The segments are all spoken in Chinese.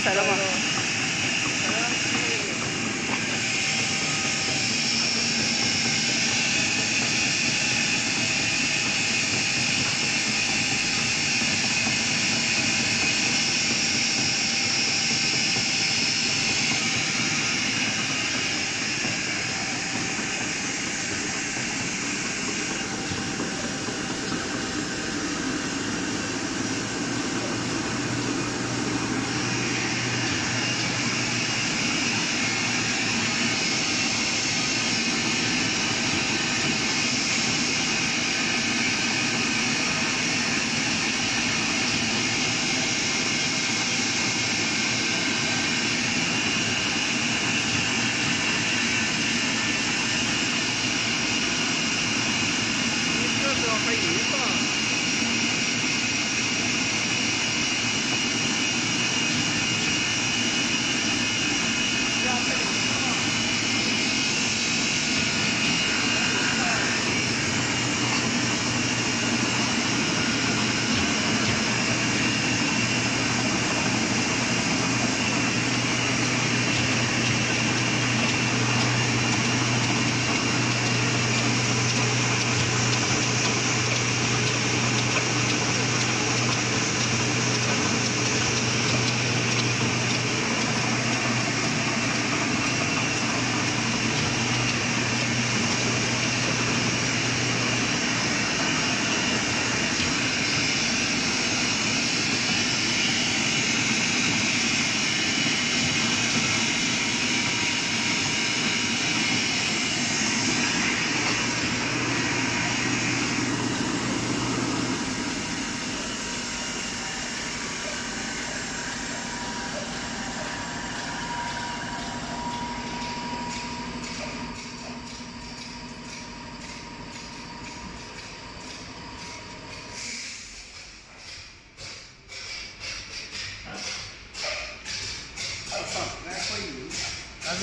去踩了吗？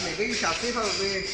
每个一小时后会。